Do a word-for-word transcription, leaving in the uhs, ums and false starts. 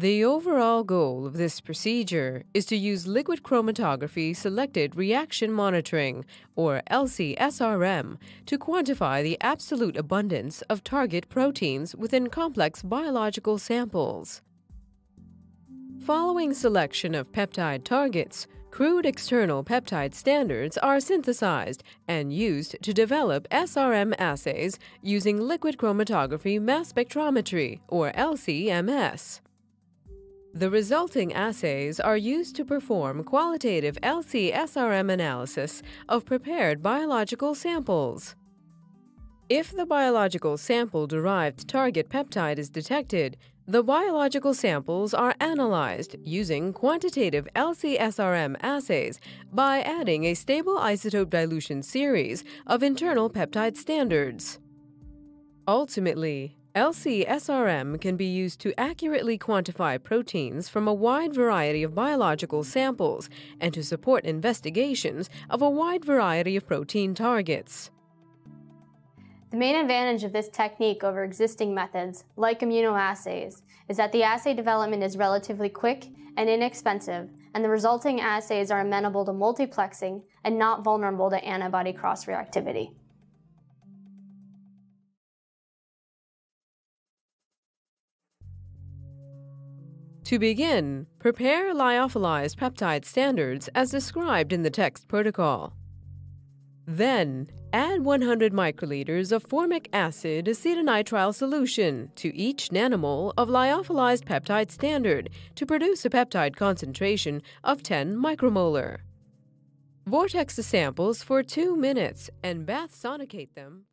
The overall goal of this procedure is to use liquid chromatography selected reaction monitoring, or L C S R M, to quantify the absolute abundance of target proteins within complex biological samples. Following selection of peptide targets, crude external peptide standards are synthesized and used to develop S R M assays using liquid chromatography mass spectrometry, or L C M S. The resulting assays are used to perform qualitative L C S R M analysis of prepared biological samples. If the biological sample-derived target peptide is detected, the biological samples are analyzed using quantitative L C S R M assays by adding a stable isotope dilution series of internal peptide standards. Ultimately, L C S R M can be used to accurately quantify proteins from a wide variety of biological samples and to support investigations of a wide variety of protein targets. The main advantage of this technique over existing methods, like immunoassays, is that the assay development is relatively quick and inexpensive, and the resulting assays are amenable to multiplexing and not vulnerable to antibody cross-reactivity. To begin, prepare lyophilized peptide standards as described in the text protocol. Then, add one hundred microliters of formic acid acetonitrile solution to each nanomole of lyophilized peptide standard to produce a peptide concentration of ten micromolar. Vortex the samples for two minutes and bath sonicate them.